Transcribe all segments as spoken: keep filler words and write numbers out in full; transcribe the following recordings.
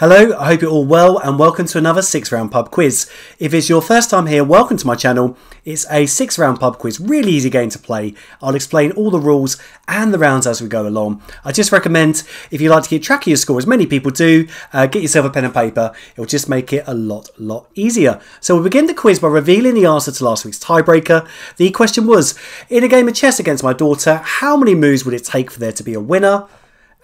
Hello, I hope you're all well and welcome to another six round pub quiz. If it's your first time here, welcome to my channel. It's a six round pub quiz, really easy game to play. I'll explain all the rules and the rounds as we go along. I just recommend, if you like to keep track of your score, as many people do, uh, get yourself a pen and paper. It'll just make it a lot, lot easier. So we'll begin the quiz by revealing the answer to last week's tiebreaker. The question was, in a game of chess against my daughter, how many moves would it take for there to be a winner?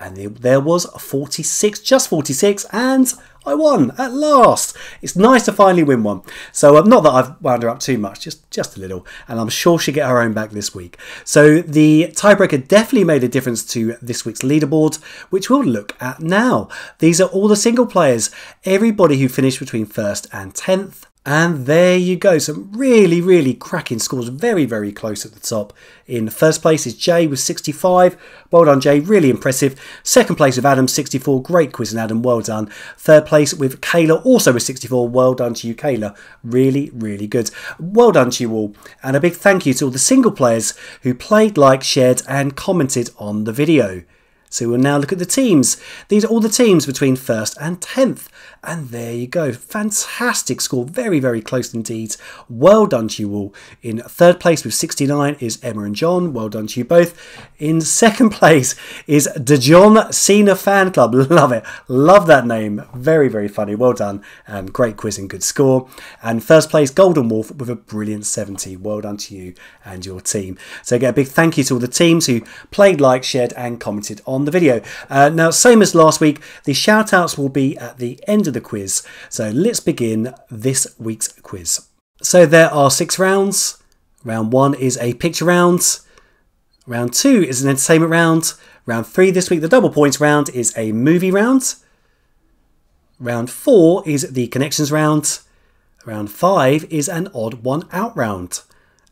And there was forty-six, just forty-six, and I won at last. It's nice to finally win one. So um, not that I've wound her up too much, just, just a little. And I'm sure she'll get her own back this week. So the tiebreaker definitely made a difference to this week's leaderboard, which we'll look at now. These are all the single players, everybody who finished between first and tenth. And there you go, some really, really cracking scores, very, very close at the top. In first place is Jay with sixty-five, well done Jay, really impressive. Second place with Adam, sixty-four, great quiz and Adam, well done. Third place with Kayla, also with sixty-four, well done to you Kayla, really, really good. Well done to you all, and a big thank you to all the single players who played, liked, shared and commented on the video. So we'll now look at the teams. These are all the teams between first and tenth. And there you go. Fantastic score. Very, very close indeed. Well done to you all. In third place with sixty-nine is Emma and John. Well done to you both. In second place is the John Cena Fan Club. Love it. Love that name. Very, very funny. Well done. Um, great quiz and good score. And first place, Golden Wolf with a brilliant seventy. Well done to you and your team. So again, a big thank you to all the teams who played, liked, shared and commented on the video. Uh, now, same as last week, the shout outs will be at the end of the quiz. So let's begin this week's quiz. So there are six rounds. Round one is a picture round. Round two is an entertainment round. Round three this week, the double points round, is a movie round. Round four is the connections round. Round five is an odd one out round.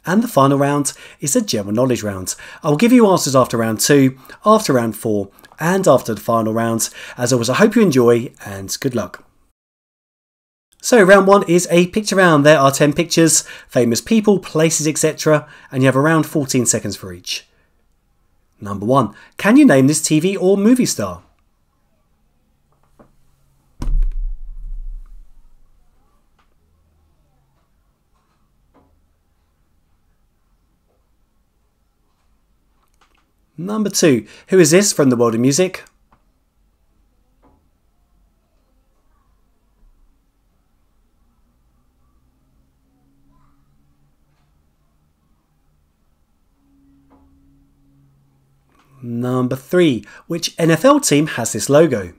And the final round is the general knowledge round. I'll give you answers after round two, after round four, and after the final round. As always, I hope you enjoy and good luck. So round one is a picture round. There are ten pictures, famous people, places, et cetera. And you have around fourteen seconds for each. Number one, can you name this T V or movie star? Number two, who is this from the world of music? Number three, which N F L team has this logo?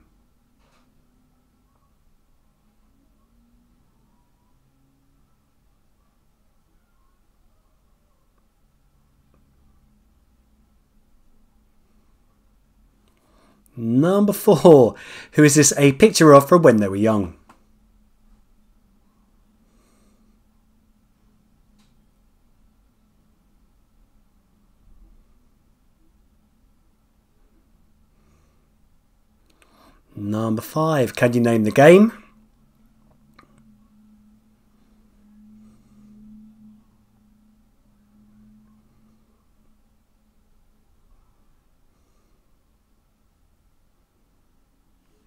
Number four, who is this a picture of from when they were young? Number five, can you name the game?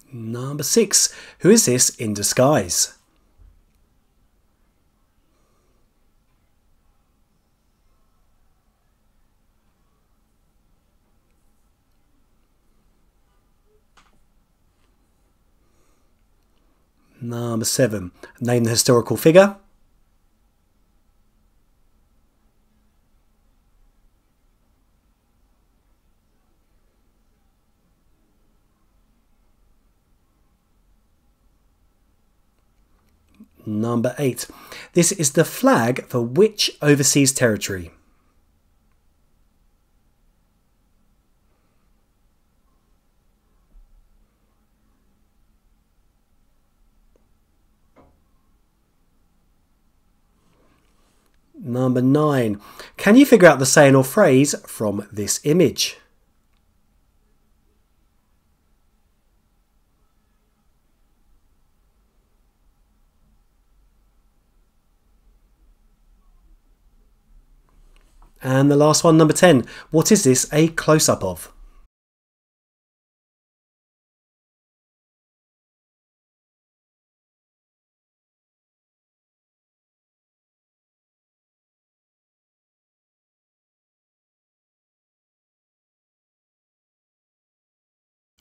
Number six, who is this in disguise? Number seven, name the historical figure. Number eight. This is the flag for which overseas territory? Number nine. Can you figure out the saying or phrase from this image? And the last one, number ten. What is this a close-up of?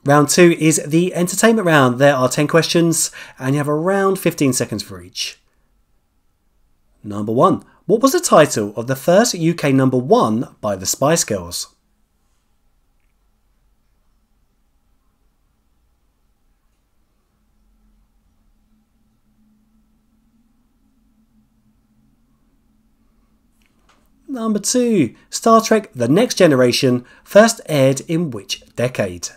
Round two is the entertainment round. There are ten questions and you have around fifteen seconds for each. Number one. What was the title of the first U K number one by the Spice Girls? Number two. Star Trek: The Next Generation first aired in which decade?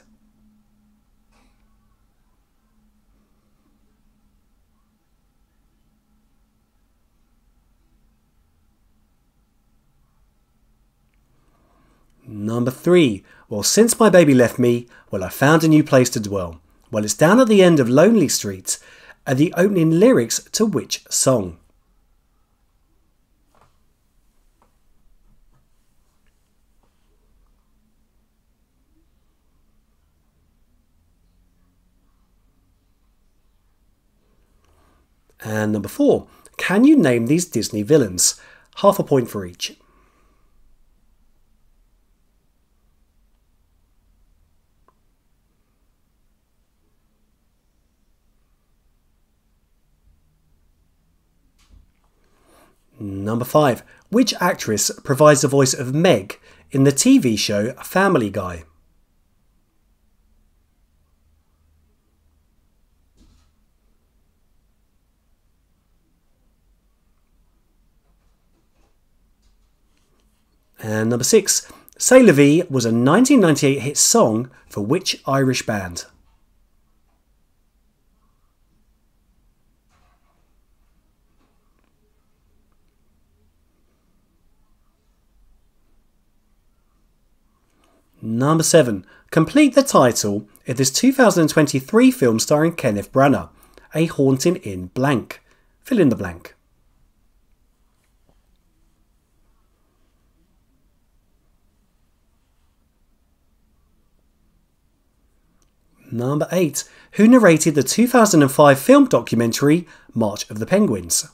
Number three. Well, since my baby left me, well, I found a new place to dwell. Well, it's down at the end of Lonely Street. Are the opening lyrics to which song? And number four. Can you name these Disney villains? Half a point for each. Number five. Which actress provides the voice of Meg in the T V show Family Guy? And number six. C'est la Vie was a nineteen ninety-eight hit song for which Irish band? Number seven. Complete the title of this two thousand twenty-three film starring Kenneth Branagh, A Haunting in Blank. Fill in the blank. Number eight. Who narrated the two thousand five film documentary March of the Penguins?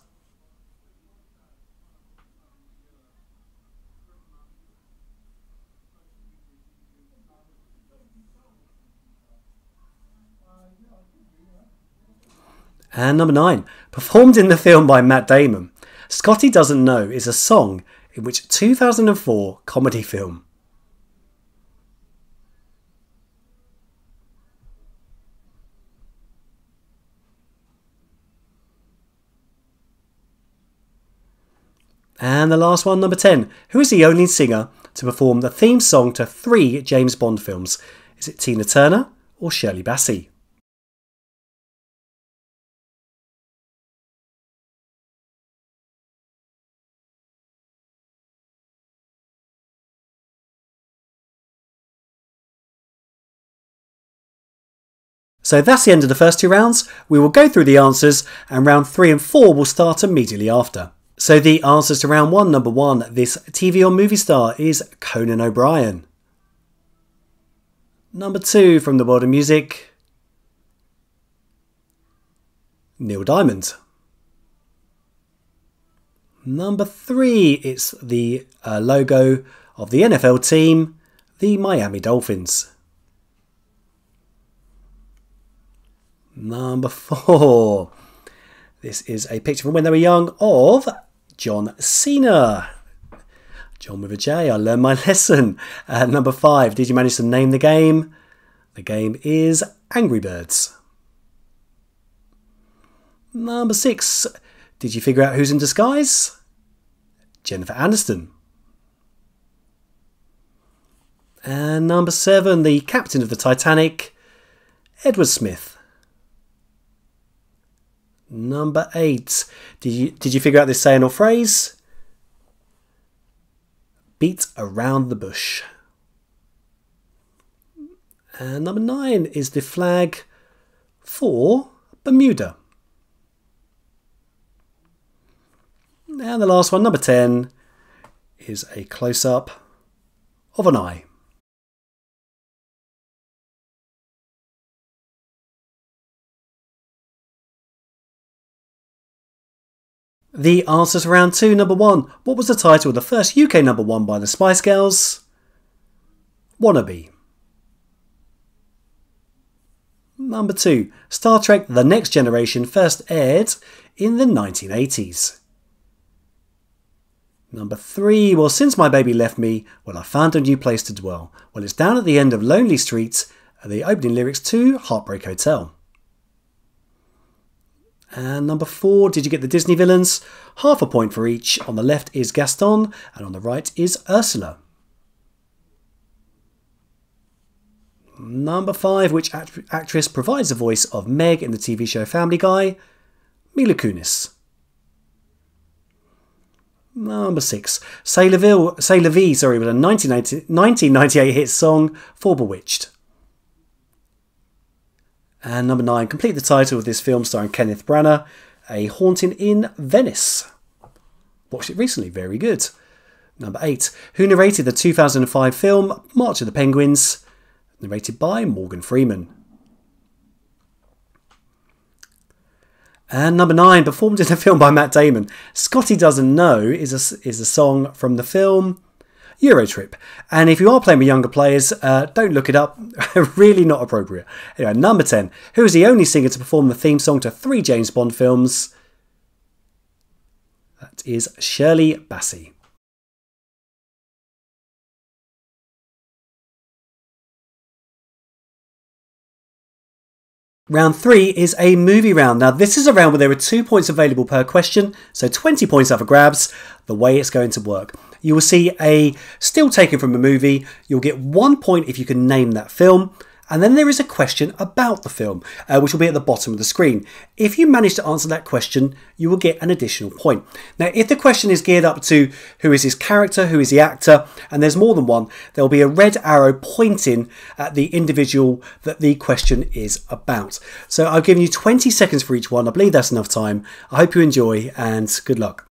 And number nine. Performed in the film by Matt Damon, Scotty Doesn't Know is a song in which two thousand four comedy film? And the last one, number ten. Who is the only singer to perform the theme song to three James Bond films? Is it Tina Turner or Shirley Bassey? So that's the end of the first two rounds. We will go through the answers and round three and four will start immediately after. So the answers to round one, number one, this T V or movie star is Conan O'Brien. Number two, from the world of music, Neil Diamond. Number three, it's the uh, logo of the N F L team, the Miami Dolphins. Number four. This is a picture from when they were young of John Cena. John with a J. I learned my lesson. Uh, number five. Did you manage to name the game? The game is Angry Birds. Number six. Did you figure out who's in disguise? Jennifer Aniston. And number seven. The captain of the Titanic, Edward Smith. Number eight. Did you, did you figure out this saying or phrase? Beat around the bush. And number nine is the flag for Bermuda. And the last one, number ten, is a close-up of an eye. The answers to round two, number one. What was the title of the first U K number one by the Spice Girls? Wannabe. Number two, Star Trek: The Next Generation first aired in the nineteen eighties. Number three, well, since my baby left me, well, I found a new place to dwell. Well, it's down at the end of Lonely Street, the opening lyrics to Heartbreak Hotel. And number four, did you get the Disney villains? Half a point for each. On the left is Gaston, and on the right is Ursula. Number five, which act actress provides the voice of Meg in the T V show Family Guy? Mila Kunis. Number six, C'est la vie, C'est la vie, sorry, was a nineteen ninety-eight hit song for Bewitched. And number nine, complete the title of this film starring Kenneth Branagh, A Haunting in Venice. Watched it recently, very good. Number eight, who narrated the two thousand five film March of the Penguins? Narrated by Morgan Freeman. And number nine, performed in a film by Matt Damon. Scotty Doesn't Know is a, is a song from the film Eurotrip. And if you are playing with younger players, uh, don't look it up. Really not appropriate. Anyway, number ten. Who is the only singer to perform the theme song to three James Bond films? That is Shirley Bassey. Round three is a movie round. Now this is a round where there are two points available per question, so twenty points up for grabs. The way it's going to work, you will see a still taken from a movie. You'll get one point if you can name that film, and then there is a question about the film, uh, which will be at the bottom of the screen. If you manage to answer that question, you will get an additional point. Now if the question is geared up to who is his character, who is the actor, and there's more than one, there'll be a red arrow pointing at the individual that the question is about. So I've given you twenty seconds for each one. I believe that's enough time. I hope you enjoy and good luck.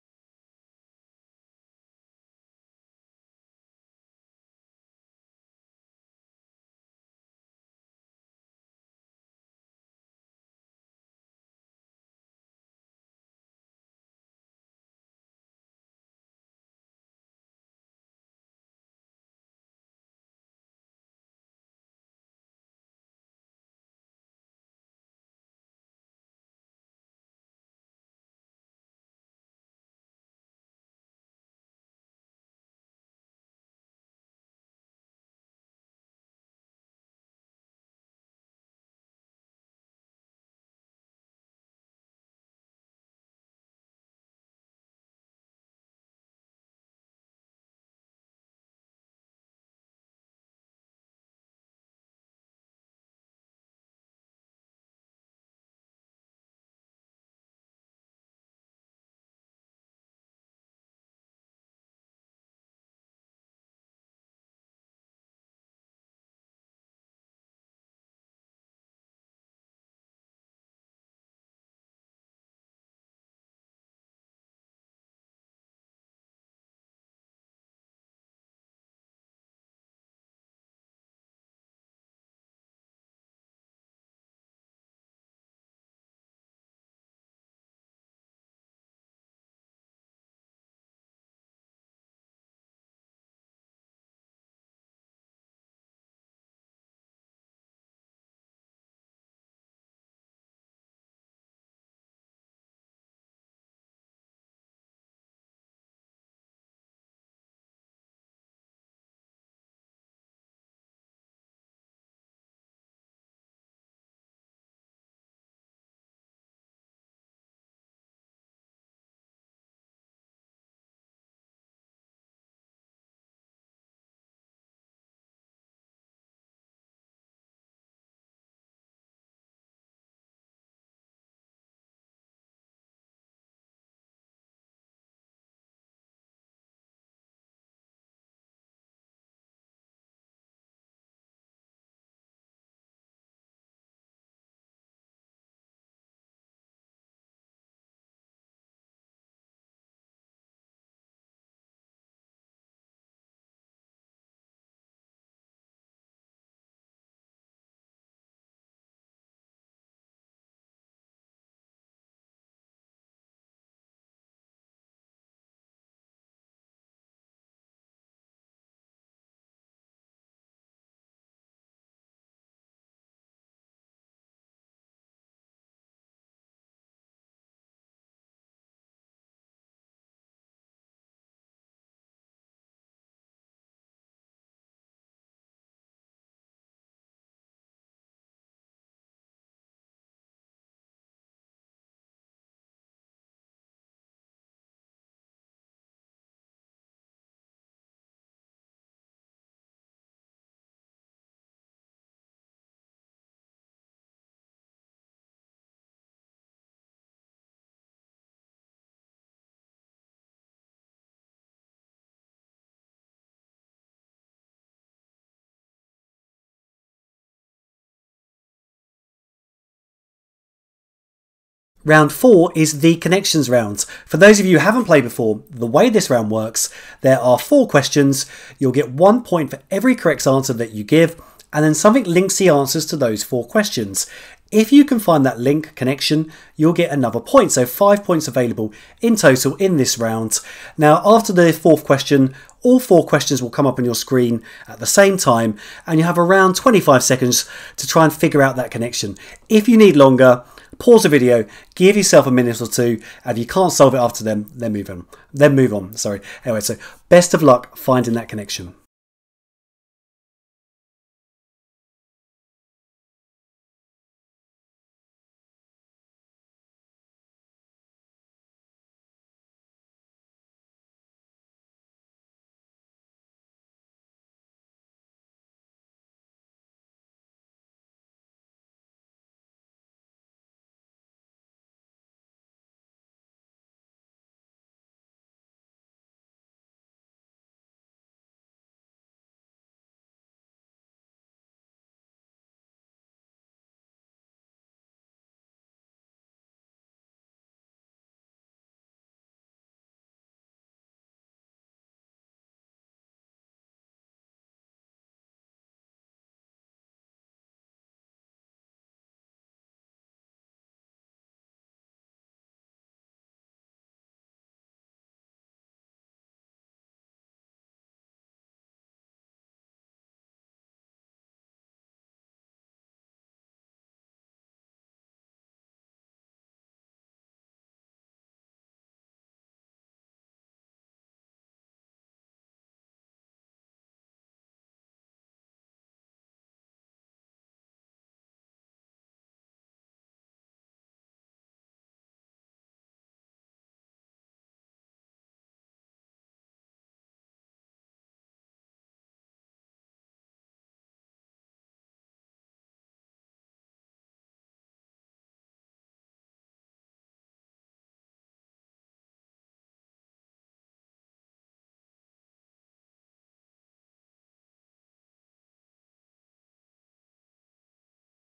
Round four is the connections rounds. For those of you who haven't played before, the way this round works, there are four questions. You'll get one point for every correct answer that you give, and then something links the answers to those four questions. If you can find that link connection, you'll get another point. So five points available in total in this round. Now, after the fourth question, all four questions will come up on your screen at the same time, and you have around twenty-five seconds to try and figure out that connection. If you need longer, pause the video, give yourself a minute or two, and if you can't solve it after them, then move on. Then move on, sorry. Anyway, so best of luck finding that connection.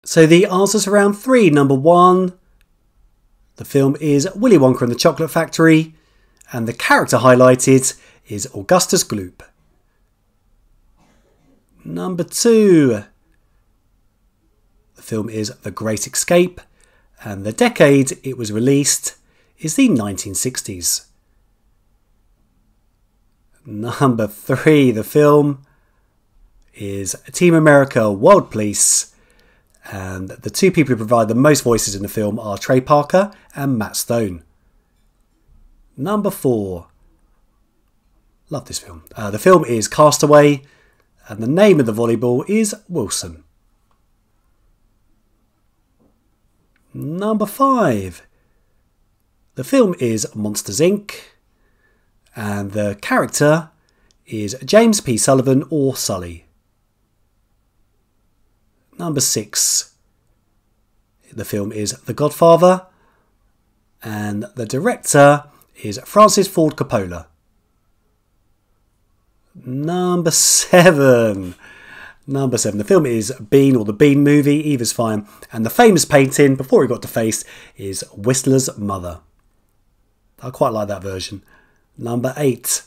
So the answers for round three, number one, the film is Willy Wonka and the Chocolate Factory, and the character highlighted is Augustus Gloop. Number two, the film is The Great Escape, and the decade it was released is the nineteen sixties. Number three, the film is Team America World Police, and the two people who provide the most voices in the film are Trey Parker and Matt Stone. Number four. Love this film. Uh, the film is Castaway, and the name of the volleyball is Wilson. Number five. The film is Monsters Incorporated, and the character is James P. Sullivan or Sully. Number six, the film is The Godfather, and the director is Francis Ford Coppola. Number seven, number seven, the film is Bean or The Bean Movie, either's fine, and the famous painting, before he got defaced, is Whistler's Mother. I quite like that version. Number eight,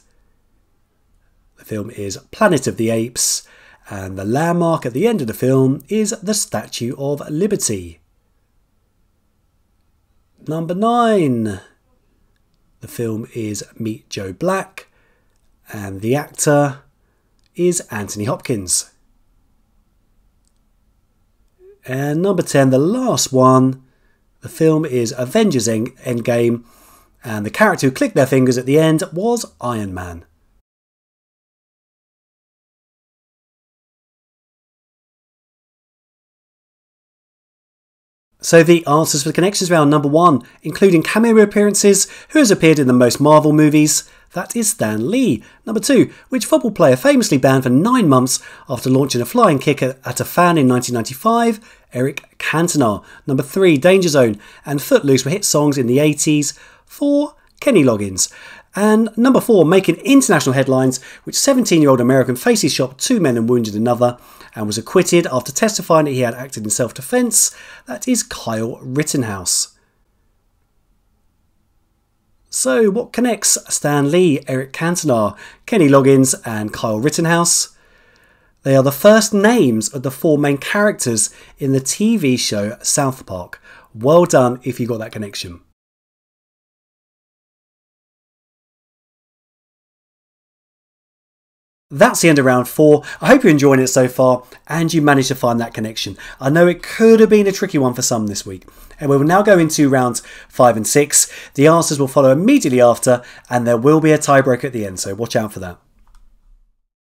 the film is Planet of the Apes, and the landmark at the end of the film is the Statue of Liberty. Number nine. The film is Meet Joe Black, and the actor is Anthony Hopkins. And number ten, the last one. The film is Avengers Endgame, and the character who clicked their fingers at the end was Iron Man. So the answers for the connections round, number one, including cameo appearances, who has appeared in the most Marvel movies? That is Stan Lee. Number two, which football player famously banned for nine months after launching a flying kick at a fan in nineteen ninety-five? Eric Cantona. Number three, Danger Zone and Footloose were hit songs in the eighties for Kenny Loggins. And number four, making international headlines, which seventeen-year-old American faces shot two men and wounded another and was acquitted after testifying that he had acted in self-defense. That is Kyle Rittenhouse. So what connects Stan Lee, Eric Cantona, Kenny Loggins and Kyle Rittenhouse? They are the first names of the four main characters in the T V show South Park. Well done if you got that connection. That's the end of round four. I hope you're enjoying it so far and you managed to find that connection. I know it could have been a tricky one for some this week. And we will now go into rounds five and six. The answers will follow immediately after and there will be a tiebreaker at the end, so watch out for that.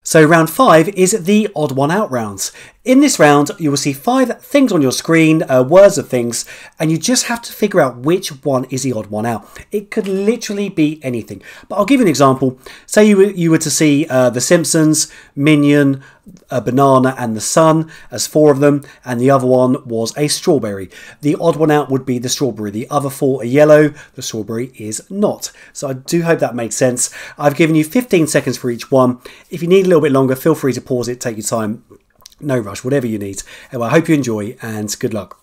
So round five is the odd one out round. In this round, you will see five things on your screen, uh, words of things, and you just have to figure out which one is the odd one out. It could literally be anything, but I'll give you an example. Say you were, you were to see uh, The Simpsons, Minion, a banana and the sun as four of them, and the other one was a strawberry. The odd one out would be the strawberry. The other four are yellow, the strawberry is not. So I do hope that makes sense. I've given you fifteen seconds for each one. If you need a little bit longer, feel free to pause it, take your time. No rush, whatever you need. Anyway, I hope you enjoy and good luck.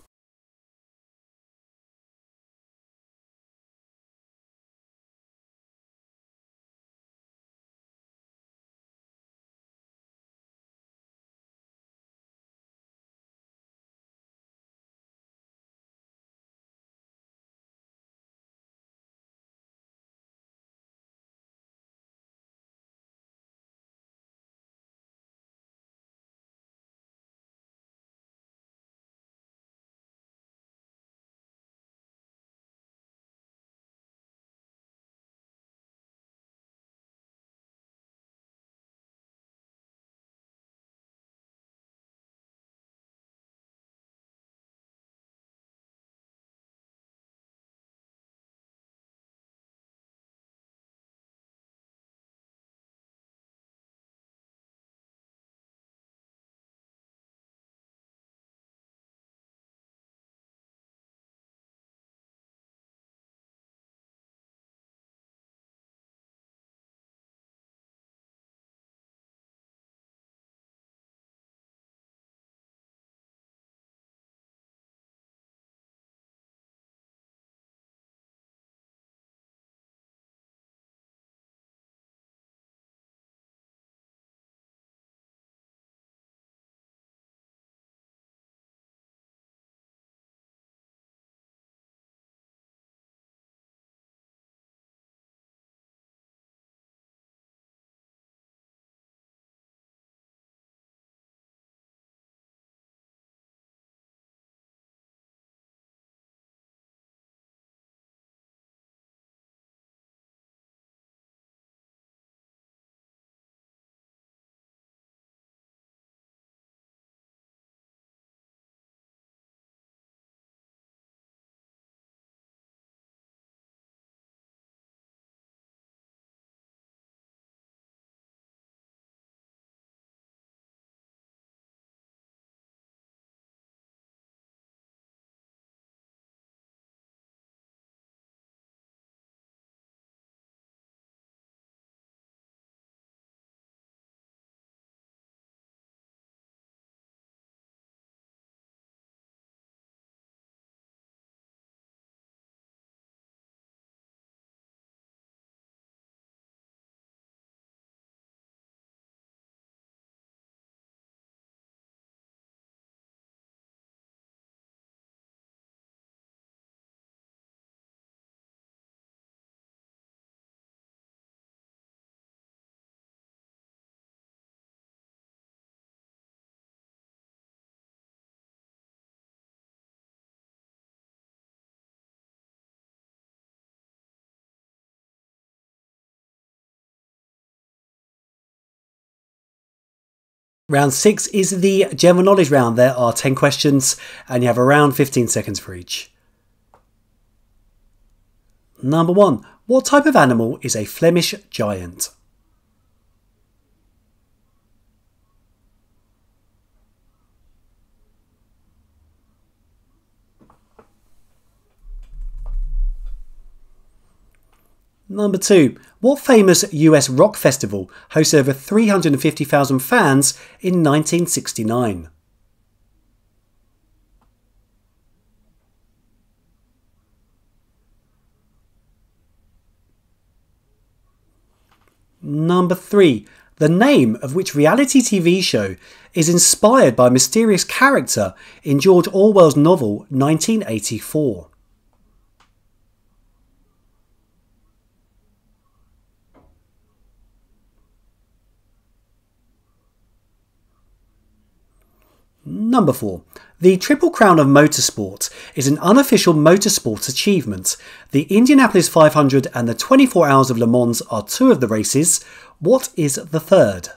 Round six is the general knowledge round. There are ten questions and you have around fifteen seconds for each. Number one, what type of animal is a Flemish giant? Number two, what famous U S rock festival hosts over three hundred fifty thousand fans in nineteen sixty-nine? Number three, the name of which reality T V show is inspired by a mysterious character in George Orwell's novel nineteen eighty-four? Number four. The Triple Crown of Motorsport is an unofficial motorsport achievement. The Indianapolis five hundred and the twenty-four Hours of Le Mans are two of the races. What is the third?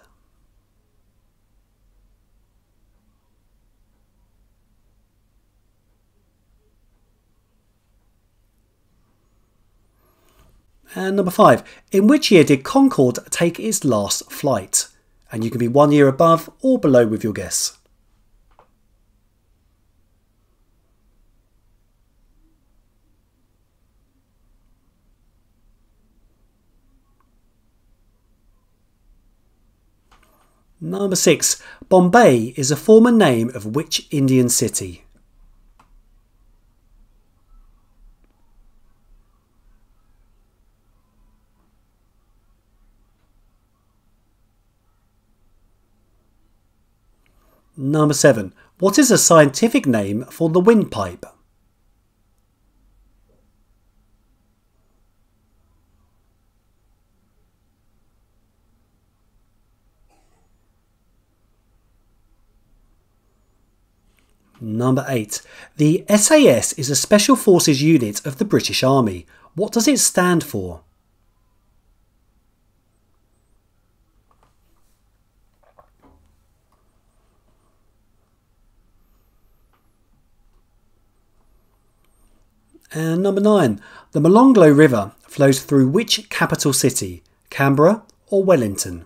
And number five. In which year did Concorde take its last flight? And you can be one year above or below with your guess. Number six. Bombay is a former name of which Indian city? Number seven. What is a scientific name for the windpipe? Number eight. The S A S is a Special Forces unit of the British Army. What does it stand for? And number nine. The Molonglo River flows through which capital city? Canberra or Wellington?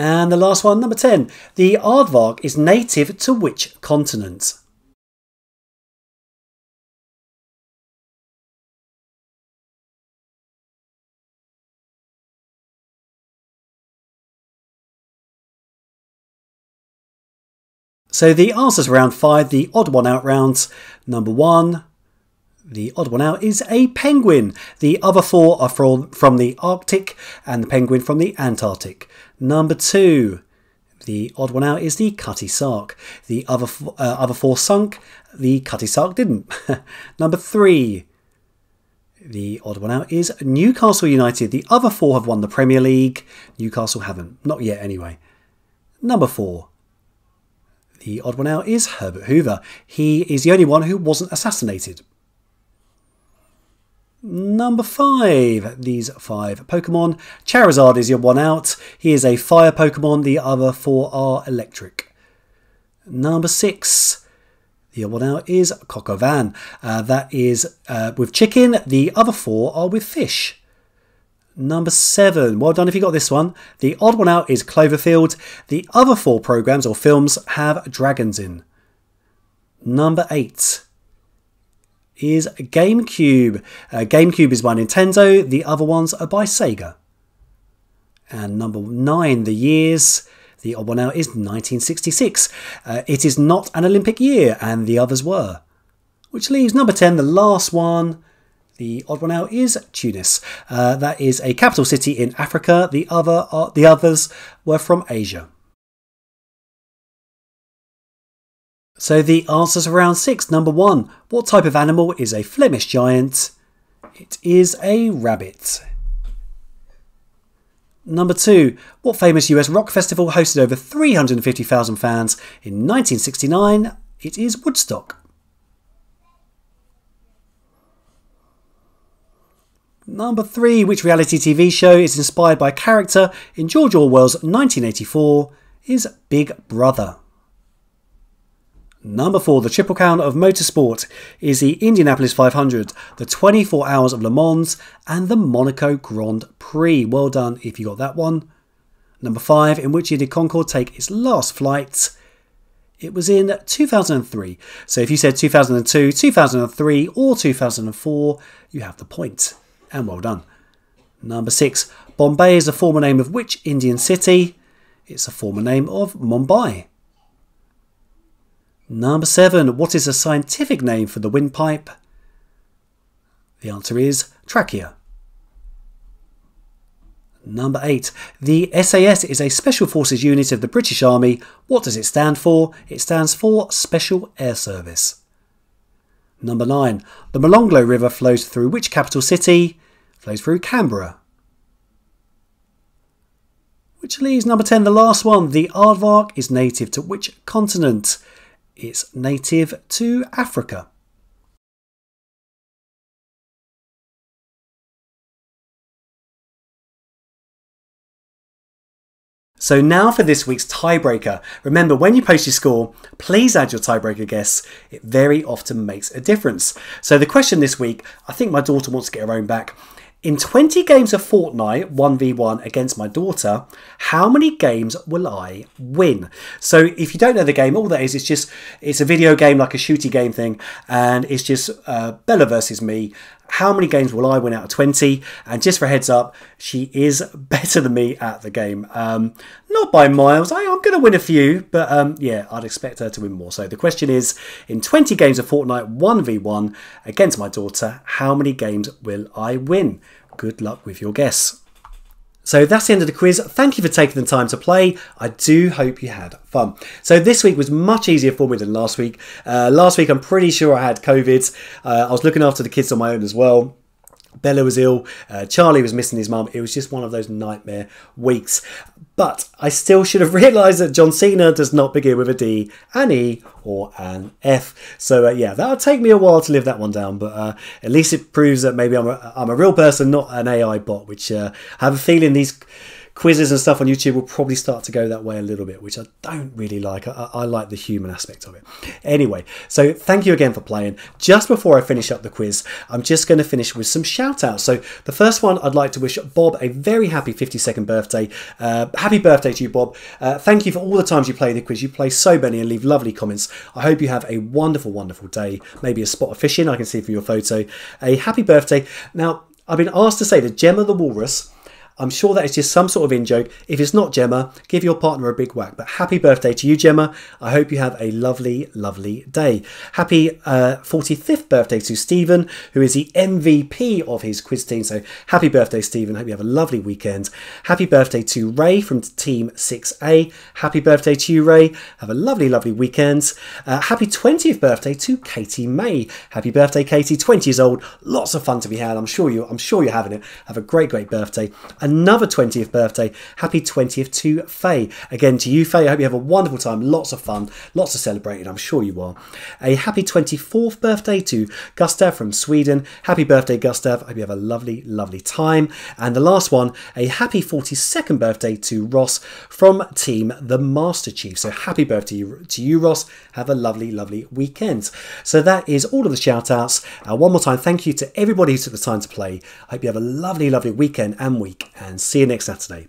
And the last one, number ten. The aardvark is native to which continent? So the answers round five, the odd one out rounds. Number one, the odd one out is a penguin. The other four are from, from the Arctic and the penguin from the Antarctic. Number two, the odd one out is the cutty sark. The other, uh, other four sunk, the cutty sark didn't. Number three, the odd one out is Newcastle United. The other four have won the Premier League. Newcastle haven't, not yet anyway. Number four, the odd one out is Herbert Hoover. He is the only one who wasn't assassinated. Number five, these five Pokemon. Charizard is your one out. He is a fire Pokemon. The other four are electric. Number six, the other one out is Cocovan. Uh, that is uh, with chicken. The other four are with fish. Number seven, well done if you got this one. The odd one out is Cloverfield. The other four programs or films have dragons in. Number eight is GameCube. Uh, GameCube is by Nintendo, the other ones are by Sega. And number nine, the years. The odd one out is nineteen sixty-six. Uh, it is not an Olympic year, and the others were. Which leaves number ten, the last one. The odd one out is Tunis. Uh, that is a capital city in Africa. The other, uh, the others were from Asia. So the answers for round six. Number one, what type of animal is a Flemish giant? It is a rabbit. Number two, what famous U S rock festival hosted over three hundred fifty thousand fans in nineteen sixty-nine? It is Woodstock. Number three, which reality T V show is inspired by a character in George Orwell's nineteen eighty-four? Is Big Brother. Number four, the Triple Crown of Motorsport is the Indianapolis five hundred, the twenty-four Hours of Le Mans and the Monaco Grand Prix. Well done if you got that one. Number five, in which year did Concorde take its last flight? It was in two thousand three. So if you said two thousand two, two thousand three or two thousand four, you have the point. And well done. Number six, Bombay is a former name of which Indian city? It's a former name of Mumbai. Number seven. What is a scientific name for the windpipe? The answer is trachea. Number eight. The S A S is a Special Forces unit of the British Army. What does it stand for? It stands for Special Air Service. Number nine. The Molonglo River flows through which capital city? It flows through Canberra. Which leaves number ten, the last one. The aardvark is native to which continent? It's native to Africa. So now for this week's tiebreaker. Remember, when you post your score, please add your tiebreaker guess. It very often makes a difference. So the question this week, I think my daughter wants to get her own back. In twenty games of Fortnite one v one against my daughter, how many games will I win? So if you don't know the game, all that is, it's just, it's a video game, like a shooty game thing, and it's just uh, Bella versus me. How many games will I win out of twenty? And just for a heads up, she is better than me at the game. Um, not by miles, I, I'm going to win a few, but um, yeah, I'd expect her to win more. So the question is, in twenty games of Fortnite one v one against my daughter, how many games will I win? Good luck with your guess. So that's the end of the quiz. Thank you for taking the time to play. I do hope you had fun. So this week was much easier for me than last week. Uh, last week, I'm pretty sure I had COVID. Uh, I was looking after the kids on my own as well. Bella was ill. Uh, Charlie was missing his mum. It was just one of those nightmare weeks. But I still should have realised that John Cena does not begin with a D, an E or an F. So uh, yeah, that'll take me a while to live that one down, but uh, at least it proves that maybe I'm a, I'm a real person, not an A I bot, which uh, I have a feeling these quizzes and stuff on YouTube will probably start to go that way a little bit, which I don't really like. I, I like the human aspect of it. Anyway, so thank you again for playing. Just before I finish up the quiz, I'm just going to finish with some shout outs. So the first one, I'd like to wish Bob a very happy fifty-second birthday. Uh, happy birthday to you, Bob. Uh, thank you for all the times you play the quiz. You play so many and leave lovely comments. I hope you have a wonderful, wonderful day. Maybe a spot of fishing I can see from your photo. A happy birthday. Now, I've been asked to say the Gemma the Walrus. I'm sure that is just some sort of in-joke. If it's not Gemma, give your partner a big whack. But happy birthday to you, Gemma. I hope you have a lovely, lovely day. Happy uh, forty-fifth birthday to Stephen, who is the M V P of his quiz team. So happy birthday, Stephen. Hope you have a lovely weekend. Happy birthday to Ray from Team six A. Happy birthday to you, Ray. Have a lovely, lovely weekend. Uh, happy twentieth birthday to Katie May. Happy birthday, Katie. twenty years old. Lots of fun to be had. I'm sure you, I'm sure you're having it. Have a great, great birthday. And another twentieth birthday. Happy twentieth to Faye. Again to you, Faye. I hope you have a wonderful time. Lots of fun. Lots of celebrating. I'm sure you are. A happy twenty-fourth birthday to Gustav from Sweden. Happy birthday, Gustav. I hope you have a lovely, lovely time. And the last one, a happy forty-second birthday to Ross from Team The Master Chief. So happy birthday to you, Ross. Have a lovely, lovely weekend. So that is all of the shout outs. Uh, one more time, thank you to everybody who took the time to play. I hope you have a lovely, lovely weekend and week. And see you next Saturday.